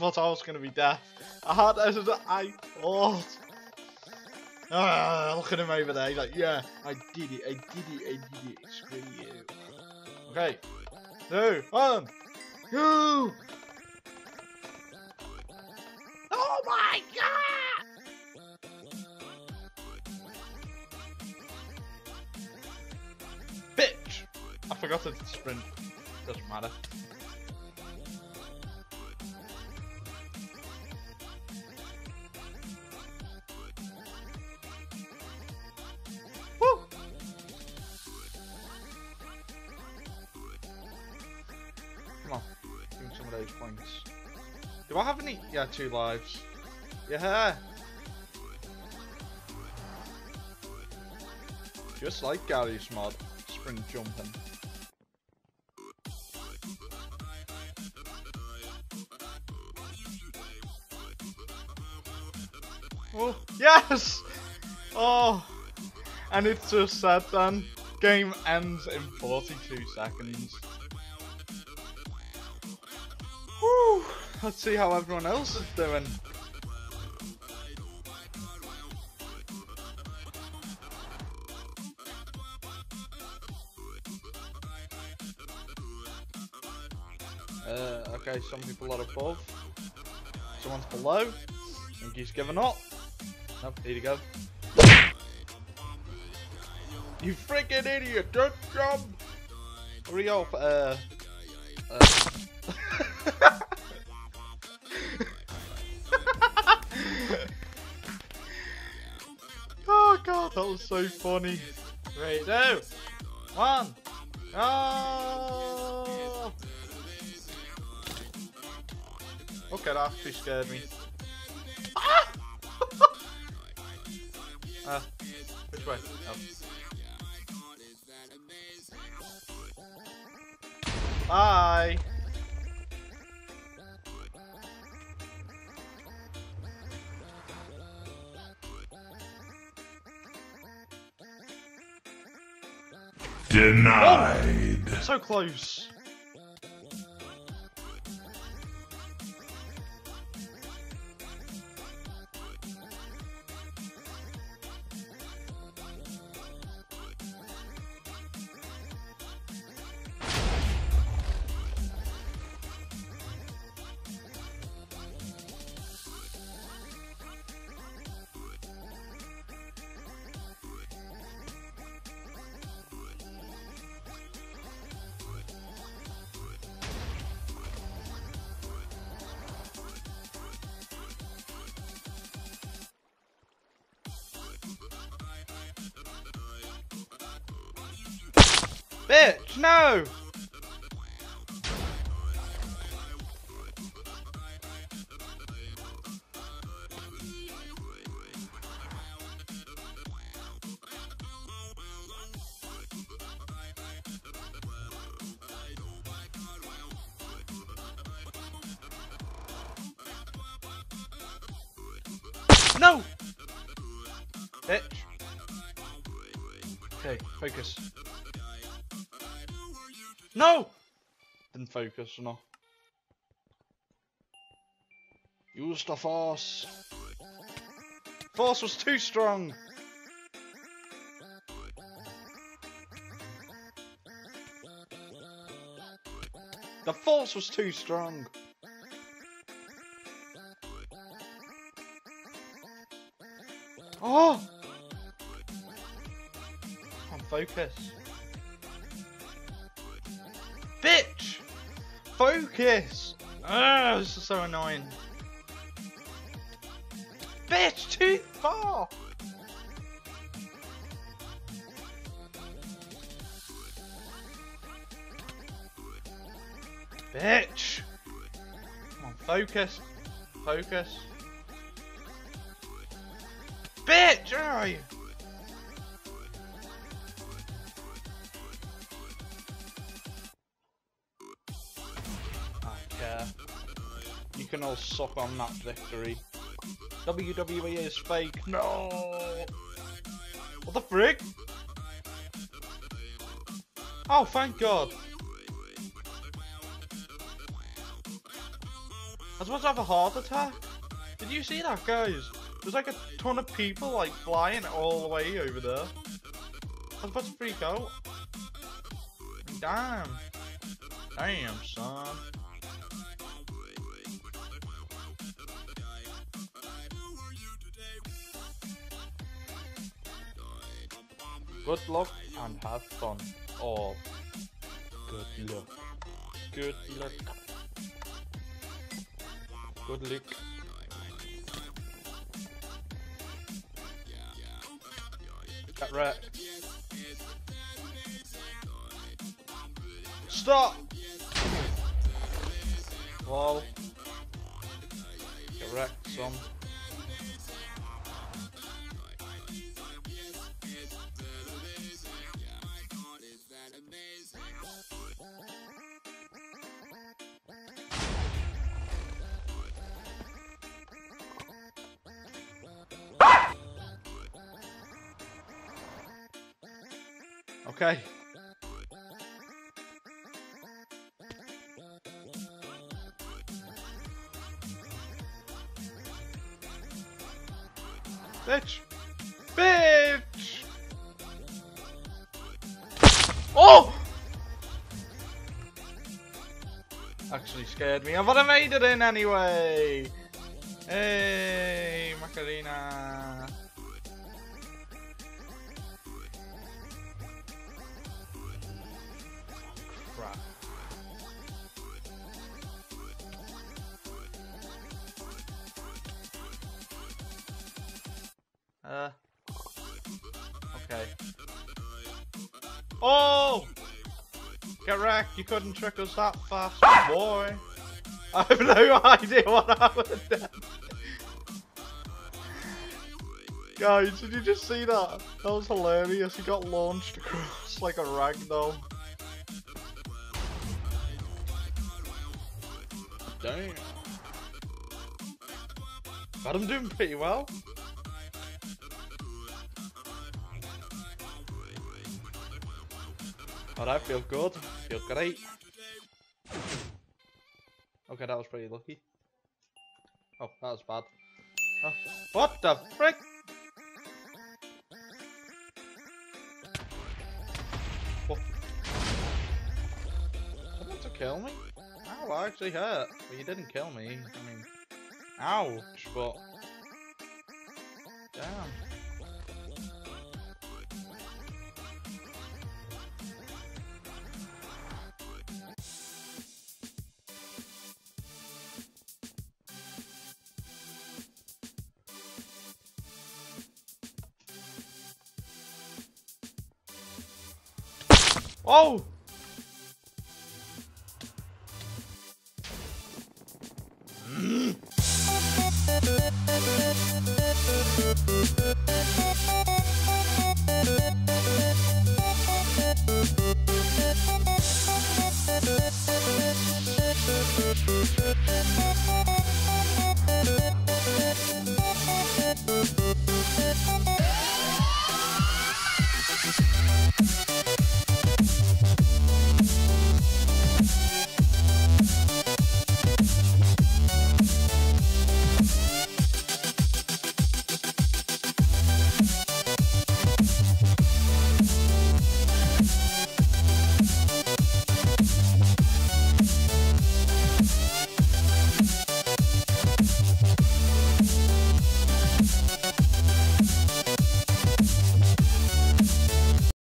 thought I was going to be deaf. I had as an I thought. Look at him over there. He's like, yeah, I did it. I did it. I did it. Screw you. Okay. 2, 1, 2. Oh my god! Bitch! I forgot to sprint. Doesn't matter. Points. Do I have any? Yeah, 2 lives. Yeah. Just like Garry's Mod, sprint jumping. Oh, yes! Oh, and it's just sad then. Game ends in 42 seconds. Let's see how everyone else is doing. Okay, some people are above. Someone's below. I think he's given up. Nope, here you go. You freaking idiot! Don't jump! Hurry up, that was so funny. Right, now. 1. Oh. Okay, that actually scared me. Ah! Which way? Oh. Bye. Denied. Oh, so close. Bitch, no! No! Bitch. Okay, focus. No! Didn't focus enough. Use the force. Force was too strong. The force was too strong. Oh! Can't focus. Bitch! Focus! Ugh, this is so annoying. Bitch, too far! Bitch! Come on, focus. Focus. Bitch, where are you? You can all suck on that victory. WWE is fake. No. What the frick? Oh, thank God. was supposed to have a heart attack. Did you see that, guys? There's like a ton of people like flying all the way over there. I was about to freak out. Damn. Damn, son. Good luck and have fun. All. Good luck. Good luck. Good luck. Get wrecked. Stop! Lol. Get wrecked, son. Okay. Bitch. Bitch. Oh! Actually scared me. I've already made it in anyway. Hey, Macarena. Okay. Oh! Get wrecked, you couldn't trick us that fast, boy. I have no idea what happened then. Guys, did you just see that? That was hilarious, he got launched across like a ragdoll. Damn. But I'm doing pretty well. Oh, I feel good. I feel great. Okay, that was pretty lucky. Oh, that was bad. Oh, what the frick? What? Someone to kill me? Ow, I actually hurt. But you didn't kill me. I mean, ouch, but... Damn. Oh!